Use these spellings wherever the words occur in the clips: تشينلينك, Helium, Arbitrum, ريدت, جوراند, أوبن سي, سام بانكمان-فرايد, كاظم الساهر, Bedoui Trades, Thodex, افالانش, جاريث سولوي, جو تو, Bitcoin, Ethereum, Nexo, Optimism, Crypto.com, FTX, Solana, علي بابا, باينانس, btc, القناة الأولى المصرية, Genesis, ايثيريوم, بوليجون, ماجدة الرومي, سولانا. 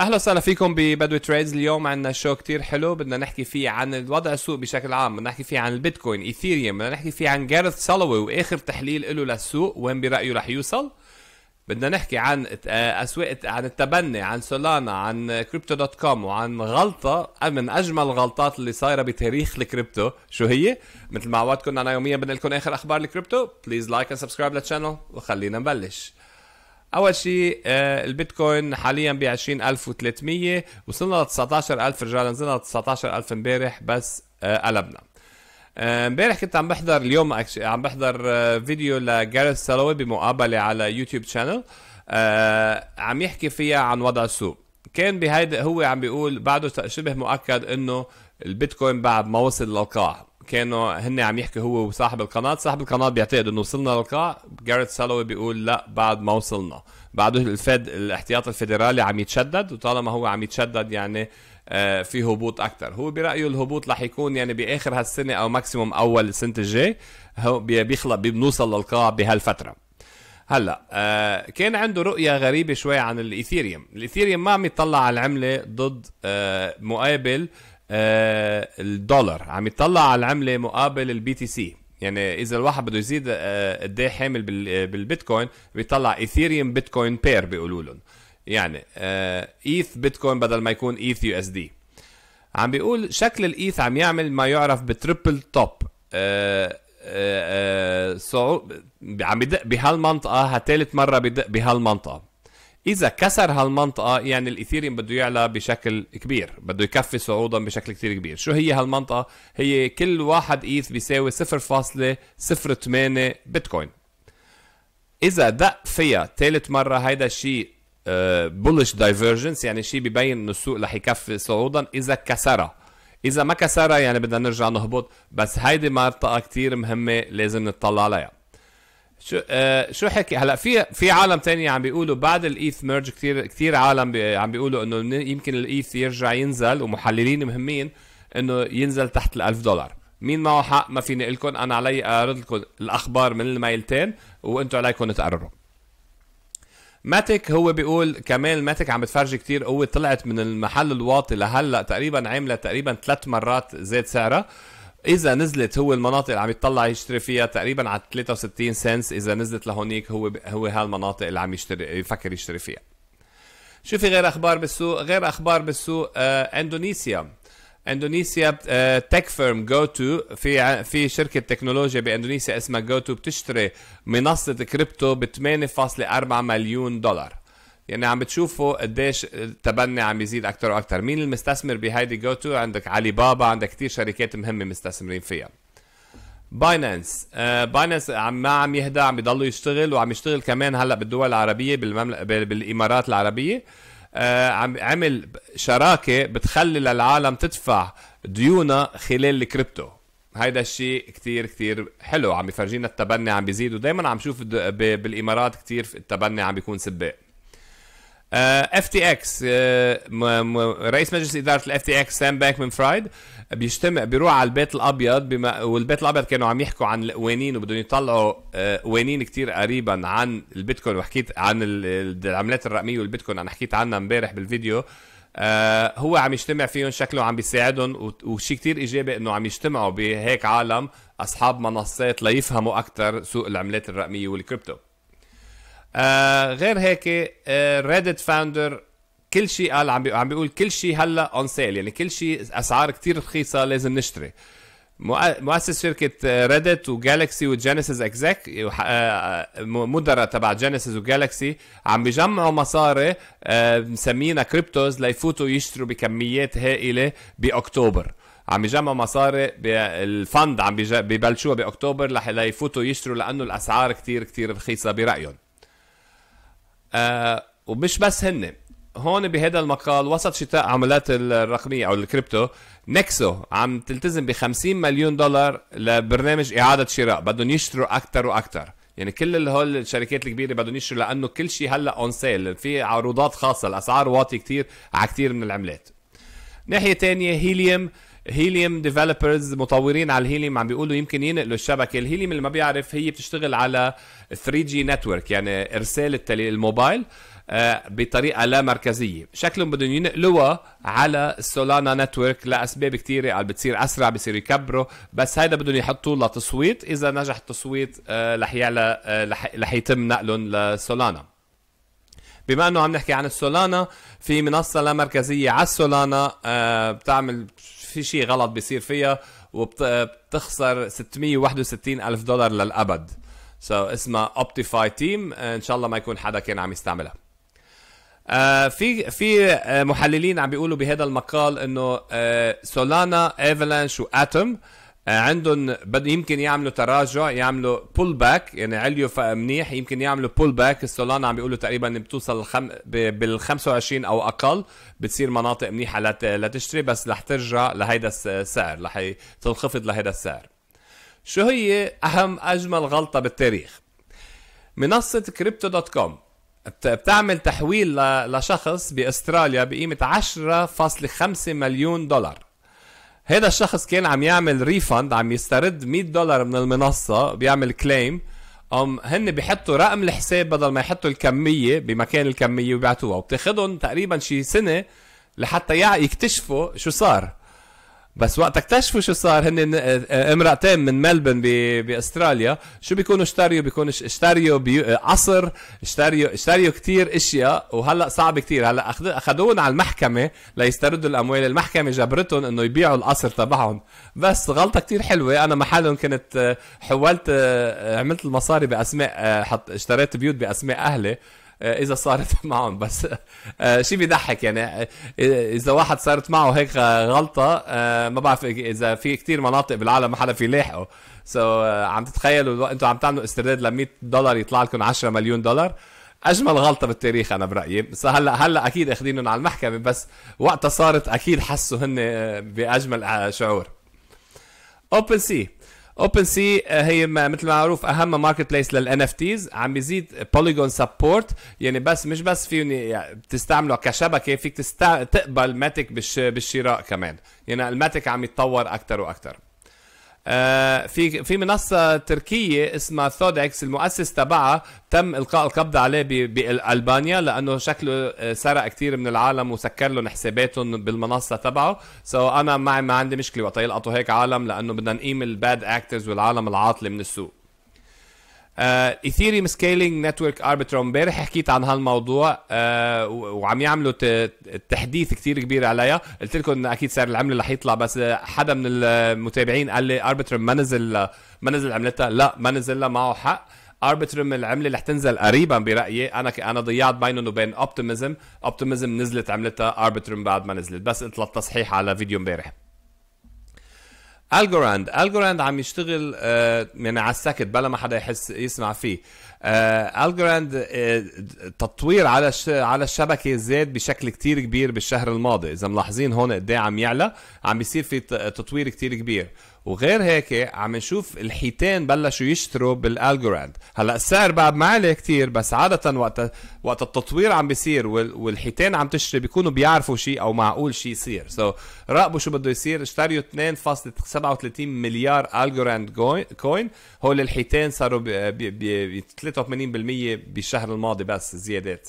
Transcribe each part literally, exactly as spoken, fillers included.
اهلا وسهلا فيكم ببدوي تريدز. اليوم عندنا شو كتير حلو، بدنا نحكي فيه عن الوضع السوق بشكل عام، بدنا نحكي فيه عن البيتكوين، ايثيريوم، بدنا نحكي فيه عن جاريث سولوي واخر تحليل له للسوق وين برايه رح يوصل، بدنا نحكي عن اسواق، عن التبني، عن سولانا، عن كريبتو دوت كوم، وعن غلطه من اجمل الغلطات اللي صايره بتاريخ الكريبتو شو هي. مثل ما عودتكم انا يوميا بدنا لكم اخر اخبار الكريبتو. بليز لايك اند سبسكرايب للشانل وخلينا نبلش. اول شيء البيتكوين حاليا ب عشرين ألف وثلاثمية، وصلنا ل تسعطعش ألف، رجعنا نزلنا ل تسعطعش ألف امبارح بس قلبنا. امبارح كنت عم بحضر، اليوم عم بحضر فيديو لجاريث سولوي بمقابله على يوتيوب شانل عم يحكي فيها عن وضع السوق. كان بهيدا هو عم بيقول بعده شبه مؤكد انه البيتكوين بعد ما وصل للقاع. كانوا هن عم يحكي هو وصاحب القناه، صاحب القناه بيعتقد انه وصلنا للقاع، جاريث سولوي بيقول لا بعد ما وصلنا، بعده الفد الاحتياط الفيدرالي عم يتشدد، وطالما هو عم يتشدد يعني آه في هبوط اكثر. هو برايه الهبوط رح يكون يعني باخر هالسنه او ماكسيموم اول السنه الجاي، بيخلق بنوصل للقاع بهالفتره. هلا آه كان عنده رؤيه غريبه شوي عن الايثيريوم، الايثيريوم ما عم يطلع على العمله ضد آه مقابل آه الدولار، عم يطلع على العمله مقابل البي تي سي. يعني اذا الواحد بده يزيد قد آه حامل بالبيتكوين بيطلع ايثيريوم بيتكوين بير بيقولوا لهم، يعني آه ايث بيتكوين بدل ما يكون ايث يو اس دي. عم بيقول شكل الايث عم يعمل ما يعرف بتريبل توب، آه آه صعود، عم بدق بهالمنطقه، هالثالث مره بدق بهالمنطقه. اذا كسر هالمنطقه يعني الايثيريوم بده يعلى بشكل كبير، بده يكفي صعودا بشكل كثير كبير. شو هي هالمنطقه؟ هي كل واحد ايث بيساوي صفر فاصلة صفر ثمانية بيتكوين. اذا دق فيها ثالث مره هيدا الشيء بولش دايفرجنس، يعني شيء ببين انه السوق رح يكفي صعودا اذا كسرها. اذا ما كسرها يعني بدنا نرجع نهبط، بس هيدي منطقه كثير مهمه لازم نطلع عليها. شو آه شو حكي هلا؟ في في عالم ثاني عم بيقولوا بعد الايث ميرج، كثير كثير عالم بي عم بيقولوا انه يمكن الايث يرجع ينزل، ومحللين مهمين انه ينزل تحت الألف دولار. مين معه حق ما فيني اقول لكم، انا علي اعرض لكم الاخبار من الميلتين وانتم عليكم تقرروا. ماتك هو بيقول كمان، ماتك عم بتفرجي كثير قوه، طلعت من المحل الواطي لهلا تقريبا عامله تقريبا ثلاث مرات زاد سعرها. اذا نزلت هو المناطق اللي عم يطلع يشتري فيها تقريبا على ثلاثة وستين سنس، اذا نزلت لهونيك هو هو هالمناطق اللي عم يشتري يفكر يشتري فيها. شو في غير اخبار بالسوق؟ غير اخبار بالسوق آه اندونيسيا، اندونيسيا آه تك فيرم جو تو، في في شركه تكنولوجيا باندونيسيا اسمها جو تو بتشتري منصه كريبتو ب ثمانية فاصلة أربعة مليون دولار. يعني عم بتشوفوا قديش التبني عم يزيد اكثر واكثر. مين المستثمر بهيدي جو تو؟ عندك علي بابا، عندك كثير شركات مهمه مستثمرين فيها. باينانس، آه باينانس عم ما عم يهدى، عم بضلوا يشتغل، وعم يشتغل كمان هلا بالدول العربيه، بالمملكه بالامارات العربيه. آه عم عمل شراكه بتخلي للعالم تدفع ديونها خلال الكريبتو. هيدا الشيء كثير كثير حلو، عم يفرجينا التبني عم بيزيد، ودائما عم شوف بالامارات كثير التبني عم بيكون سباق. اف تي اكس، رئيس مجلس اداره الاف تي اكس سام بانكمان-فرايد بيجتمع، بيروح على البيت الابيض، بما والبيت الابيض كانوا عم يحكوا عن القوانين وبدهم يطلعوا قوانين كثير قريبا عن البيتكوين، وحكيت عن العملات الرقميه والبيتكوين انا حكيت عنها امبارح بالفيديو. هو عم يجتمع فيهم، شكله عم بيساعدهم، وشيء كثير ايجابي انه عم يجتمعوا بهيك عالم اصحاب منصات ليفهموا اكثر سوق العملات الرقميه والكريبتو. آه غير هيك آه ريدت فاوندر كل شيء قال، عم عم بيقول كل شيء هلا اون سيل، يعني كل شيء اسعار كثير رخيصه لازم نشتري. مؤسس شركه ريدت وجالكسي وجينيسيس اكزيك، مدراء تبع جينيسيس وجالكسي، عم بيجمعوا مصاري آه مسمينا كريبتوز ليفوتوا يشتروا بكميات هائله باكتوبر. عم يجمعوا مصاري بالفند، عم ببلشوها باكتوبر ليفوتوا يشتروا لانه الاسعار كثير كثير رخيصه برايهم. آه ومش بس هن هون بهذا المقال، وسط شتاء عملات الرقميه او الكريبتو، نكسو عم تلتزم ب خمسين مليون دولار لبرنامج اعاده شراء، بدهم يشتروا اكثر واكثر. يعني كل هول الشركات الكبيره بدهم يشتروا لانه كل شيء هلا اون سيل، في عروضات خاصه، الاسعار واطيه كثير على كثير من العملات. ناحيه ثانيه هيليوم، هيليوم ديفلوبرز، مطورين على الهيليوم عم بيقولوا يمكن ينقلوا الشبكه. الهيليوم اللي ما بيعرف هي بتشتغل على ثري جي نتورك، يعني ارسال التلي الموبايل، بطريقه لا مركزيه، شكلهم بدهم ينقلوها على السولانا نتورك لاسباب كثيره، قال بتصير اسرع، بصير يكبروا، بس هيدا بدهم يحطوه لتصويت، اذا نجح التصويت رح يعلى، رح يتم نقلهم لسولانا. بما انه عم نحكي عن السولانا، في منصه لا مركزيه على السولانا بتعمل في شيء غلط بيصير فيها وبتخسر ستمية وواحد وستين ألف دولار للابد. So اسمها اوبتيفاي تيم، ان شاء الله ما يكون حدا كان عم يستعملها. آه في في آه محللين عم بيقولوا بهذا المقال انه آه سولانا، افالانش واتوم آه عندهم يمكن يعملوا تراجع، يعملوا بول باك، يعني عليوا منيح، يمكن يعملوا بول باك. السولانا عم بيقولوا تقريبا بتوصل الخم... بال خمسة وعشرين او اقل، بتصير مناطق منيحه لت... لتشتري، بس رح ترجع لهيدا السعر، رح تنخفض لهيدا السعر. شو هي اهم اجمل غلطه بالتاريخ؟ منصه كريبتو دوت كوم بتعمل تحويل لشخص باستراليا بقيمه عشرة فاصلة خمسة مليون دولار. هذا الشخص كان عم يعمل ريفند، عم يسترد مية دولار من المنصه، بيعمل كليم، هم هن بيحطوا رقم الحساب بدل ما يحطوا الكميه بمكان الكميه وبيعتوها، وبتاخذهم تقريبا شي سنه لحتى يكتشفوا شو صار. بس وقت اكتشفوا شو صار، هن امرأتين من ملبن باستراليا، شو بيكونوا اشتريوا؟ بيكونوا اشتريوا قصر، اشتريوا اشتريوا كثير اشياء، وهلا صعب كثير، هلا اخذوهم على المحكمه ليستردوا الاموال، المحكمه جبرتهم انه يبيعوا القصر تبعهم. بس غلطه كثير حلوه، انا محلهم كنت حولت، عملت المصاري باسماء، حط اشتريت بيوت باسماء اهلي إذا صارت معهم، بس شيء بيضحك يعني إذا واحد صارت معه هيك غلطة، ما بعرف إذا في كتير مناطق بالعالم ما حدا في لاحقه. سو عم تتخيلوا أنتم عم تعملوا استرداد ل مية دولار يطلع لكم عشرة مليون دولار، أجمل غلطة بالتاريخ أنا برأيي. بس هلا هلا أكيد أخذينهم على المحكمة، بس وقتها صارت أكيد حسوا هن بأجمل شعور. أوبن سي اوبن سي هي مثل ما معروف اهم ماركت بليس للان اف تيز، عم بيزيد بوليجون سبورت، يعني بس مش بس فيهم بتستعملوا كشبكه، فيك تستع... تقبل ماتك بالش... بالشراء كمان، يعني الماتك عم يتطور اكثر واكثر. آه في في منصه تركيه اسمها ثودكس، المؤسس تبعها تم القاء القبض عليه ب... بالبانيا لانه شكله سرق كثير من العالم وسكر لهم حساباتهم بالمنصه تبعه. سو انا ما ما عندي مشكله وقت يلقطوا هيك عالم، لانه بدنا نقيم الباد اكترز والعالم العاطله من السوق. ايثيريوم سكيلينج نتورك اربيتروم، امبارح حكيت عن هالموضوع، آه وعم يعملوا تحديث كثير كبير عليها، قلت لكم انه اكيد سعر العمله رح يطلع، بس حدا من المتابعين قال لي اربيتروم ما نزل ما نزل عملتها، لا ما نزل، لا معه حق. اربيتروم العمله رح تنزل قريبا برايي، انا انا ضيعت بينهم وبين اوبتيميزم، اوبتيميزم نزلت عملتها، اربيتروم بعد ما نزلت، بس قلت للتصحيح على فيديو امبارح. الجوراند، الجوراند عم يشتغل آه يعني على السكت بلا ما حدا يحس يسمع فيه. آه الجوراند آه تطوير على على الشبكه زاد بشكل كتير كبير بالشهر الماضي، اذا ملاحظين هون قد ايه عم يعلى، عم بيصير في تطوير كتير كبير، وغير هيك عم نشوف الحيتان بلشوا يشتروا بالالجوراند. هلا السعر بعد ما عالي كتير، بس عاده وقت وقت التطوير عم بيصير والحيتان عم تشتري بيكونوا بيعرفوا شيء او معقول شيء يصير. سو so, راقبوا شو بده يصير. اشتريوا اثنين فاصلة سبعة وثلاثين مليار الجوراند كوين، هول الحيتان صاروا ب ثلاثة وثمانين بالمية بالشهر الماضي بس زيادات.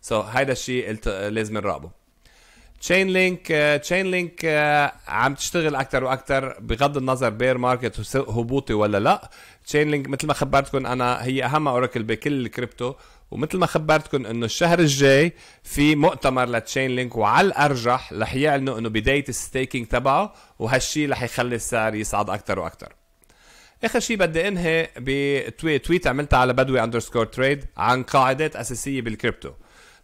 سو so, هيدا الشيء لازم نراقبه. تشينلينك تشينلينك عم تشتغل اكثر واكثر بغض النظر بير ماركت هبوطي ولا لا. تشينلينك مثل ما خبرتكم انا هي اهم اوراكل بكل الكريبتو، ومثل ما خبرتكم انه الشهر الجاي في مؤتمر لتشينلينك، وعلى الارجح رح يعلنوا انه بدايه الستيكينج تبعه، وهالشيء رح يخلي السعر يصعد اكثر واكثر. اخر شيء بدي انهي بتويت عملتها على بدوي اندرسكور تريد عن قاعدات اساسيه بالكريبتو.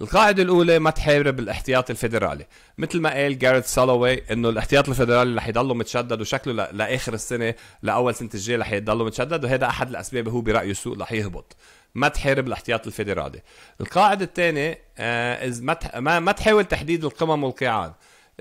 القاعدة الأولى، ما تحارب الاحتياط الفيدرالي، مثل ما قال جاريث سولوي إنه الاحتياط الفيدرالي رح يضله متشدد، وشكله لآخر السنة لأول سنة الجاي رح يضله متشدد، وهذا أحد الأسباب هو برأيه السوق رح يهبط. ما تحارب الاحتياط الفيدرالي. القاعدة الثانية آه إذ ما ما تحاول تحديد القمم والقيعان،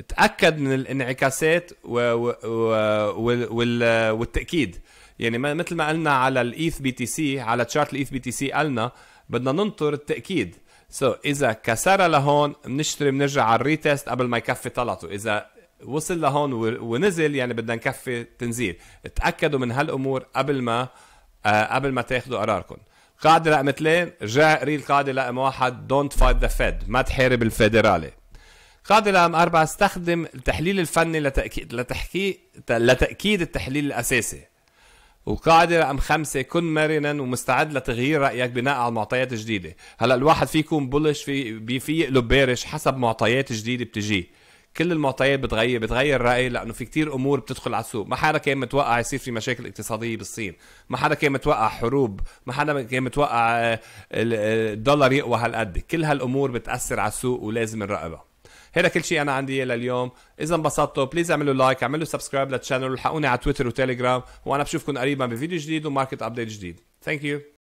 تأكد من الانعكاسات و... و... و... وال... والتأكيد، يعني مثل ما قلنا على الإيث بي تي سي، على تشارت الإيث بي تي سي قلنا بدنا ننطر التأكيد. سو so, إذا كسر لهون بنشتري، بنرجع على الريتست قبل ما يكفي طلعته، إذا وصل لهون ونزل يعني بدنا نكفي تنزيل. تأكدوا من هالأمور قبل ما آه قبل ما تاخذوا قراركم. قاعده رقم اثنين، رجع قري القاعده رقم واحد، دونت فايت ذا فيد، ما تحارب الفيدرالي. قاعده رقم أربعة، استخدم التحليل الفني لتأكيد لتحقيق لتأكيد التحليل الاساسي. وقاعده رقم خمسة، كن مرنا ومستعد لتغيير رايك بناء على معطيات جديده. هلا الواحد في يكون بولش في في يقلب بارش حسب معطيات جديده بتجي. كل المعطيات بتغير بتغير رايي لانه في كتير امور بتدخل على السوق. ما حدا كان متوقع يصير في مشاكل اقتصاديه بالصين، ما حدا كان متوقع حروب، ما حدا كان متوقع الدولار يقوى هالقد. كل هالامور بتاثر على السوق ولازم نراقبها. هذا كل شيء انا عندي لليوم. اذا انبسطتوا بليز اعملوا لايك، اعملوا سبسكرايب للشانل، الحقوني على تويتر وتليجرام، وانا بشوفكم قريبا بفيديو جديد وماركت ابديت جديد. ثانك يو.